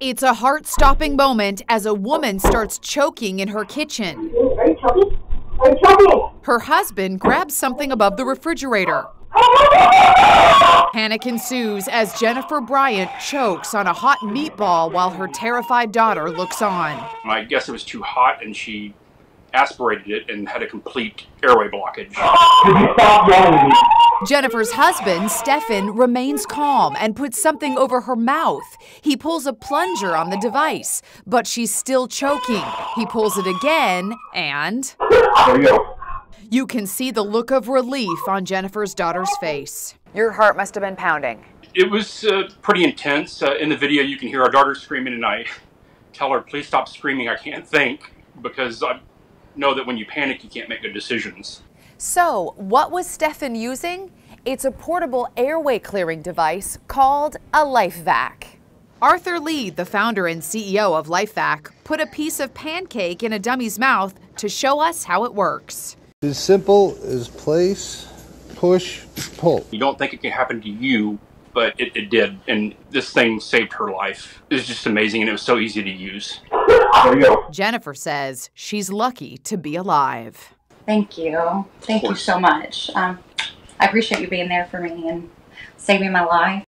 It's a heart-stopping moment as a woman starts choking in her kitchen. Are you choking? Are you choking? Her husband grabs something above the refrigerator. Panic ensues as Jennifer Bryant chokes on a hot meatball while her terrified daughter looks on. I guess it was too hot and she aspirated it and had a complete airway blockage. Jennifer's husband, Stefan, remains calm and puts something over her mouth. He pulls a plunger on the device, but she's still choking. He pulls it again, and there you go. You can see the look of relief on Jennifer's daughter's face. Your heart must have been pounding. It was pretty intense. In the video, you can hear our daughter screaming, and I tell her, please stop screaming, I can't think, because I know that when you panic, you can't make good decisions. So, what was Stefan using? It's a portable airway clearing device called a LifeVac. Arthur Lih, the founder and CEO of LifeVac, put a piece of pancake in a dummy's mouth to show us how it works. As simple as place, push, pull. You don't think it can happen to you, but it did, and this thing saved her life. It was just amazing, and it was so easy to use. There you go. Jennifer says she's lucky to be alive. Thank you. Thank you so much. I appreciate you being there for me and saving my life.